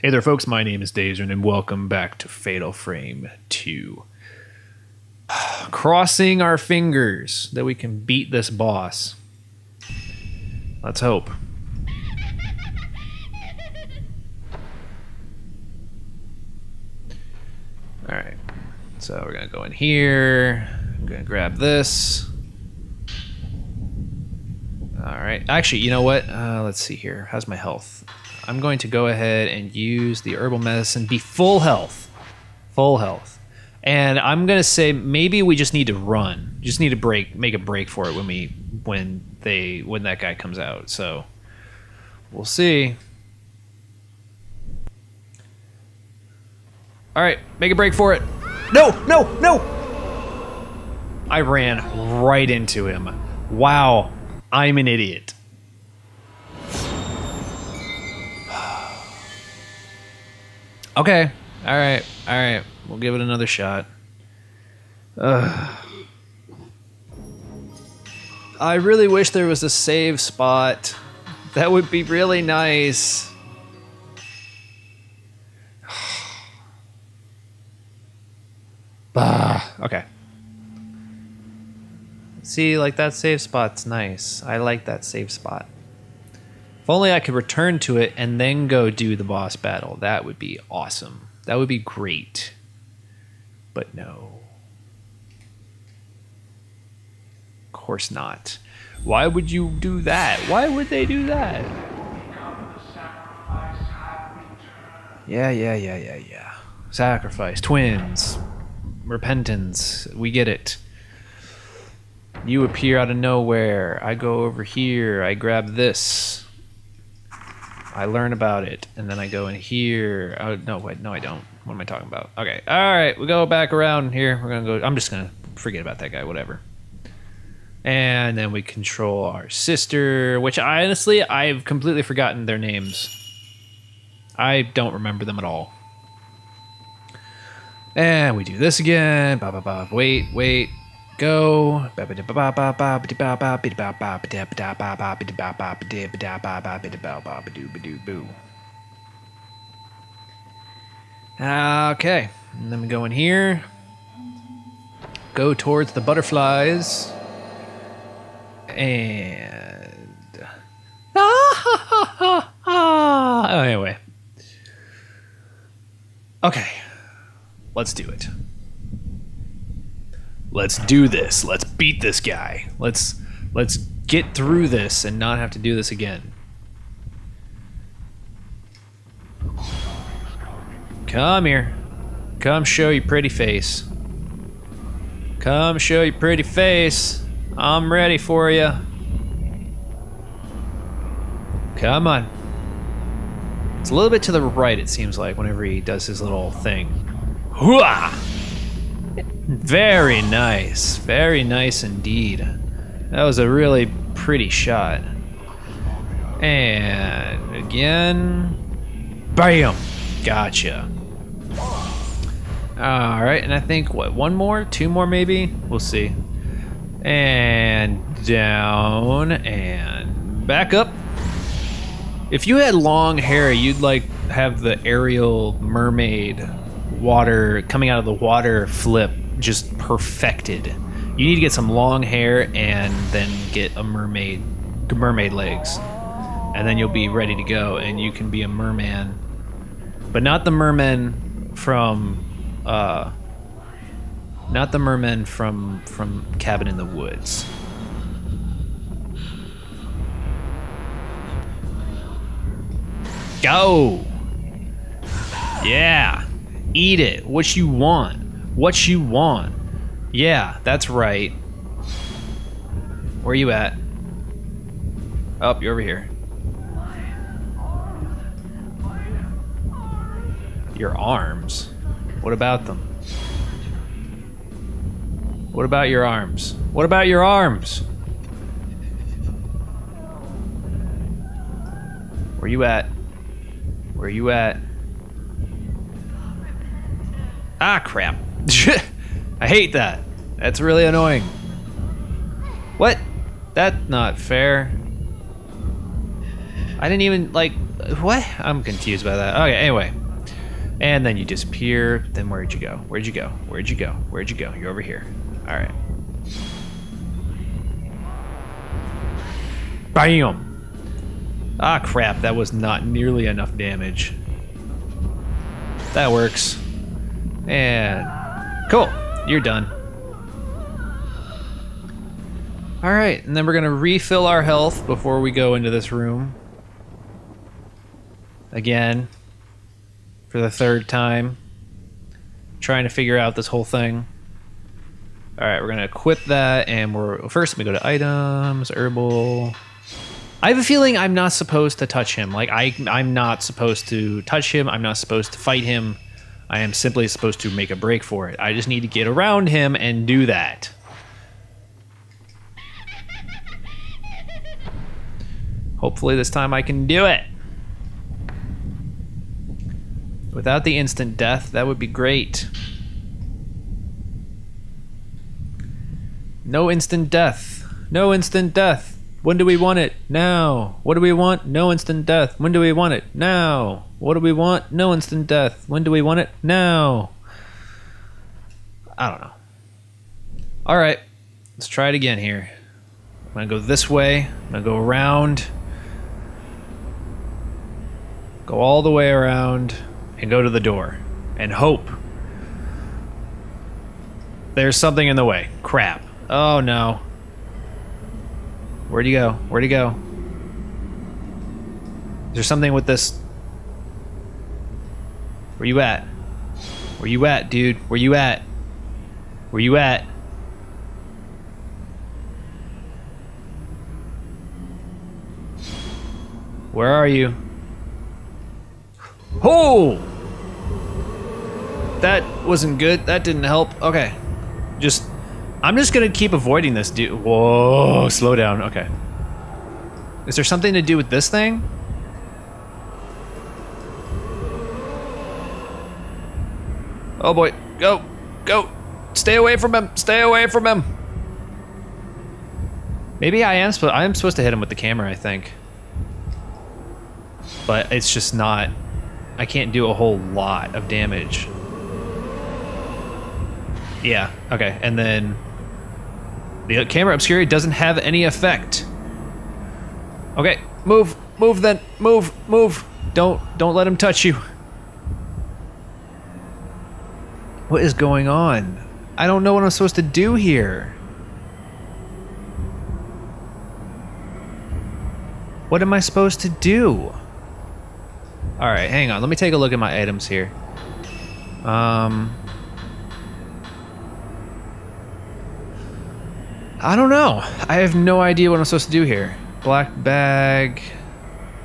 Hey there folks, my name is Daizoren and welcome back to Fatal Frame 2. Crossing our fingers that we can beat this boss. Let's hope. Alright, so we're gonna go in here. I'm gonna grab this. Alright, actually, you know what? Let's see here. How's my health? I'm going to go ahead and use the herbal medicine, be full health. Full health. And I'm going to say maybe we just need to run. Just need to make a break for it when that guy comes out. So we'll see. All right, make a break for it. No, no, no. I ran right into him. Wow, I'm an idiot. Okay, all right, we'll give it another shot. I really wish there was a save spot. That would be really nice. Bah, okay. See, like that save spot's nice. I like that save spot. If only I could return to it and then go do the boss battle. That would be awesome. That would be great. But no. Of course not. Why would you do that? Why would they do that? Yeah. Sacrifice, twins, repentance. We get it. You appear out of nowhere. I go over here. I grab this. I learn about it, and then I go in here. Oh, no, wait, no, I don't. What am I talking about? Okay, all right, we go back around here. We're gonna go, I'm just gonna forget about that guy, whatever. And then we control our sister, which I honestly, I've completely forgotten their names. I don't remember them at all. And we do this again. Ba ba ba. Wait. Go. Okay, and then we go in here. Go towards the butterflies. And anyway. Okay, let's do it. Let's do this. Let's beat this guy. Let's get through this and not have to do this again. Come here. Come show your pretty face. Come show your pretty face. I'm ready for you. Come on. It's a little bit to the right, it seems like, whenever he does his little thing. Hooah! Very nice indeed. That was a really pretty shot. And again, bam, gotcha. All right, and I think what, one more, two more maybe? We'll see. And down and back up. If you had long hair, you'd like have the aerial mermaid water coming out of the water flip just perfected. You need to get some long hair and then get a mermaid legs, and then you'll be ready to go and you can be a merman, but not the merman from Cabin in the Woods. Go. Yeah. Eat it. What you want. What you want. Yeah, that's right. Where you at? Oh, you're over here. Your arms? What about them? What about your arms? What about your arms? Where you at? Where you at? Ah, crap. I hate that. That's really annoying. What? That's not fair. I didn't even, like, What? I'm confused by that. Okay, anyway. And then you disappear. Then where'd you go? Where'd you go? Where'd you go? Where'd you go? You're over here. All right. Bam! Ah, crap. That was not nearly enough damage. That works. And... cool. You're done. Alright, and then we're gonna refill our health before we go into this room. Again. For the third time. Trying to figure out this whole thing. Alright, we're gonna equip that, and we're... first, let me go to items, herbal... I have a feeling I'm not supposed to touch him. Like, I'm not supposed to touch him. I'm not supposed to fight him. I am simply supposed to make a break for it. I just need to get around him and do that. Hopefully this time I can do it. Without the instant death, that would be great. No instant death. No instant death. When do we want it? Now. What do we want? No instant death. When do we want it? Now. What do we want? No instant death. When do we want it? Now. I don't know. Alright. Let's try it again here. I'm going to go this way. I'm going to go around. Go all the way around. And go to the door. And hope. There's something in the way. Crap. Oh no. Where'd you go? Where'd you go? Is there something with this? Where you at? Where you at, dude? Where you at? Where you at? Where are you? Oh! That wasn't good. That didn't help. Okay. Just... I'm just gonna keep avoiding this dude. Whoa, slow down. Okay. Is there something to do with this thing? Oh boy. Go. Go. Stay away from him. Stay away from him. Maybe I am supposed to hit him with the camera, I think. But it's just not... I can't do a whole lot of damage. Yeah, okay. And then... the camera obscurity doesn't have any effect. Okay, move, move then, move, move. Don't let him touch you. What is going on? I don't know what I'm supposed to do here. What am I supposed to do? All right, hang on. Let me take a look at my items here. I don't know. I have no idea what I'm supposed to do here. Black bag,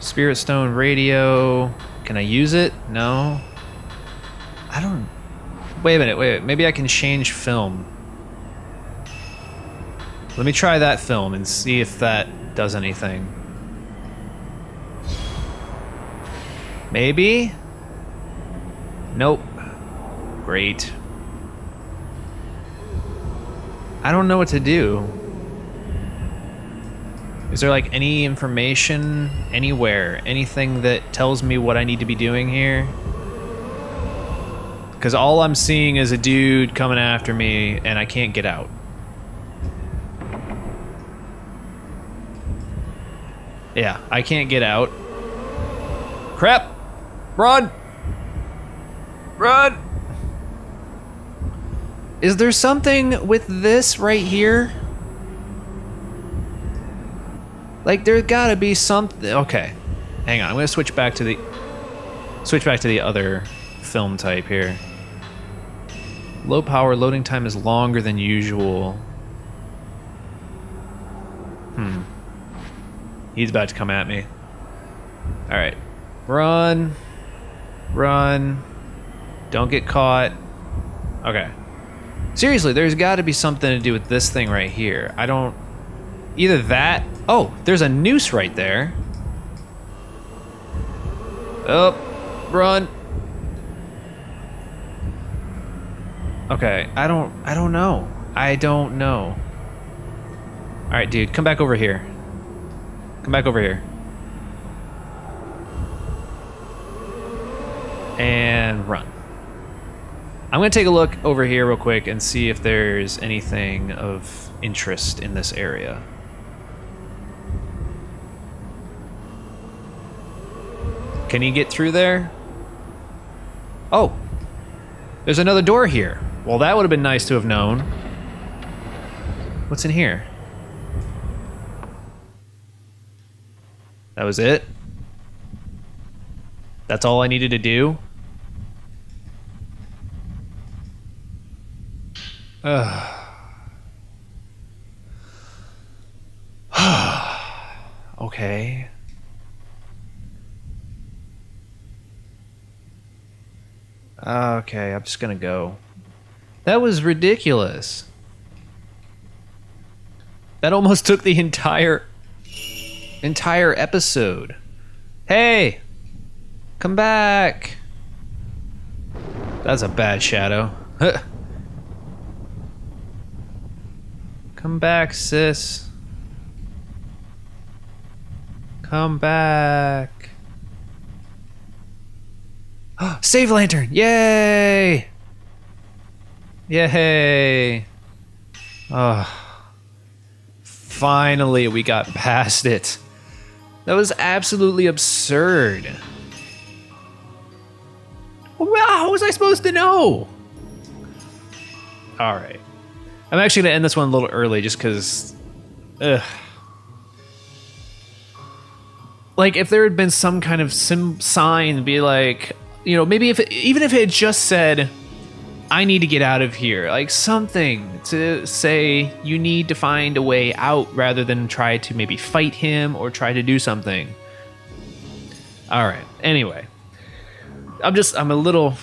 spirit stone radio. Can I use it? No. I don't... wait a minute, wait a minute. Maybe I can change film. Let me try that film and see if that does anything. Maybe? Nope. Great. I don't know what to do. Is there like any information anywhere? Anything that tells me what I need to be doing here? Because all I'm seeing is a dude coming after me and I can't get out. Yeah, I can't get out. Crap! Run! Run! Is there something with this right here? Like, there's gotta be something. Okay, hang on. I'm gonna switch back to the other film type here. Low power loading time is longer than usual. Hmm. He's about to come at me. All right, run, run. Don't get caught. Okay. Seriously, there's got to be something to do with this thing right here. I don't... either that... oh, there's a noose right there. Oh, run. Okay, I don't know. I don't know. All right, dude, come back over here. Come back over here. and run. I'm going to take a look over here real quick and see if there's anything of interest in this area. Can you get through there? Oh, there's another door here. Well, that would have been nice to have known. What's in here? That was it? That's all I needed to do? Okay. Okay, I'm just gonna go. That was ridiculous. That almost took the entire episode. Hey! Come back! That's a bad shadow. Come back, sis. Come back. Save lantern! Yay! Yay! Oh. Finally, we got past it. That was absolutely absurd. Well, how was I supposed to know? All right. I'm actually going to end this one a little early just because... Like, if there had been some kind of sign, be like... You know, maybe if... Even if it had just said... I need to get out of here. Like something to say you need to find a way out rather than try to maybe fight him or try to do something. All right. Anyway, I'm a little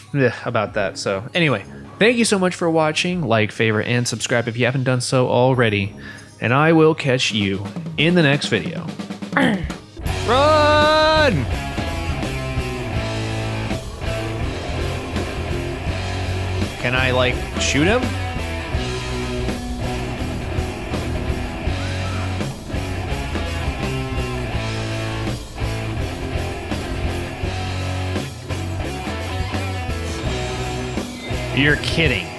about that. So anyway, thank you so much for watching. Like, favorite, and subscribe if you haven't done so already. And I will catch you in the next video. Run! Can I, like, shoot him? You're kidding.